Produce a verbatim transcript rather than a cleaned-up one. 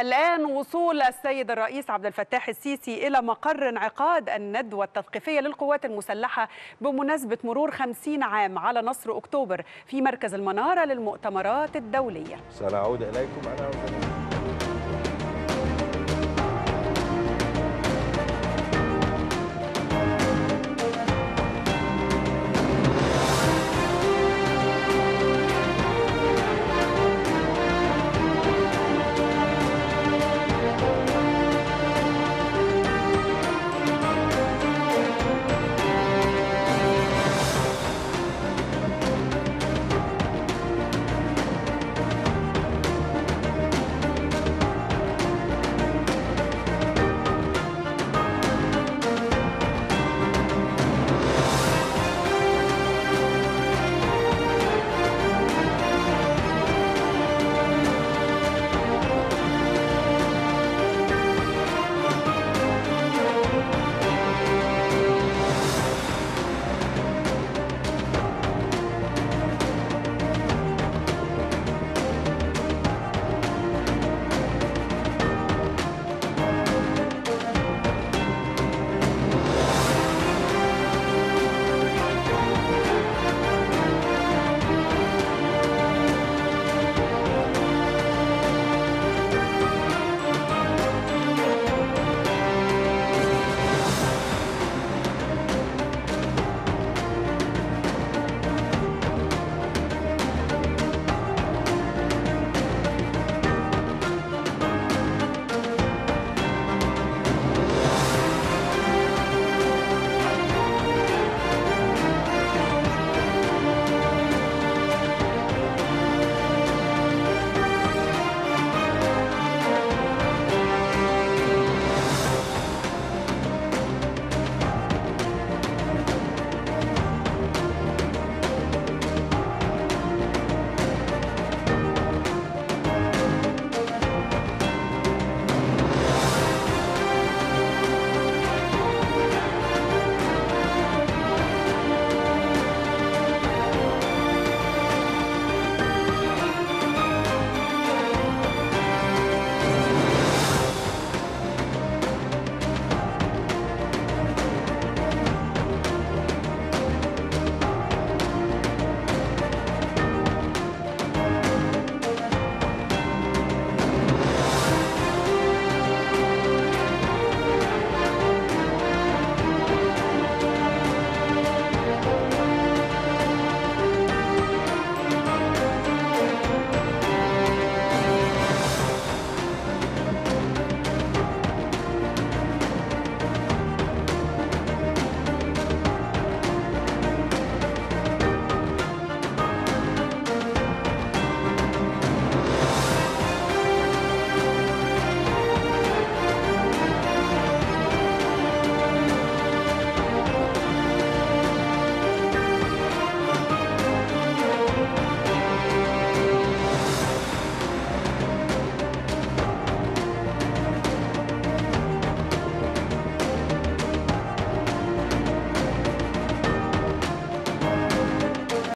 الآن وصول السيد الرئيس عبد الفتاح السيسي إلى مقر انعقاد الندوة التثقيفية للقوات المسلحة بمناسبة مرور خمسين عام على نصر أكتوبر في مركز المنارة للمؤتمرات الدولية. سنعود إليكم أنا وزميلي.